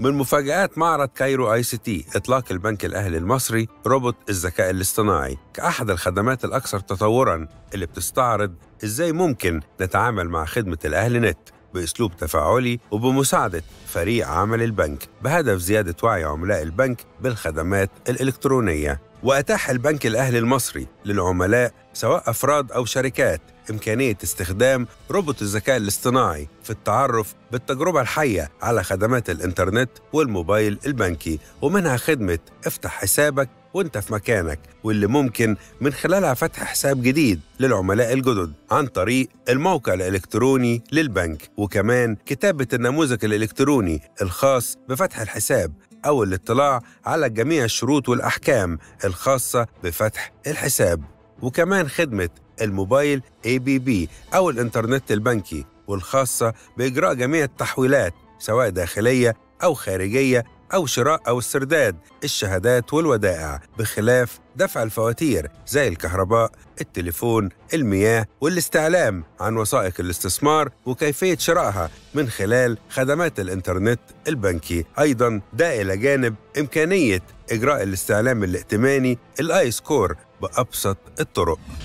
من مفاجآت معرض كايرو ICT إطلاق البنك الأهلي المصري روبوت الذكاء الاصطناعي كأحد الخدمات الأكثر تطوراً اللي بتستعرض إزاي ممكن نتعامل مع خدمة الأهلي نت بأسلوب تفاعلي وبمساعدة فريق عمل البنك بهدف زيادة وعي عملاء البنك بالخدمات الإلكترونية. وأتاح البنك الأهلي المصري للعملاء سواء أفراد أو شركات إمكانية استخدام روبوت الذكاء الاصطناعي في التعرف بالتجربة الحية على خدمات الإنترنت والموبايل البنكي، ومنها خدمة افتح حسابك وانت في مكانك، واللي ممكن من خلالها فتح حساب جديد للعملاء الجدد عن طريق الموقع الإلكتروني للبنك، وكمان كتابة النموذج الإلكتروني الخاص بفتح الحساب أو الاطلاع على جميع الشروط والأحكام الخاصة بفتح الحساب، وكمان خدمة الموبايل ABB أو الإنترنت البنكي والخاصة بإجراء جميع التحويلات سواء داخلية أو خارجية أو شراء أو استرداد الشهادات والودائع، بخلاف دفع الفواتير زي الكهرباء، التليفون، المياه والاستعلام عن وثائق الاستثمار وكيفية شرائها من خلال خدمات الإنترنت البنكي. أيضاً ده إلى جانب إمكانية إجراء الاستعلام الائتماني الآي سكور بأبسط الطرق.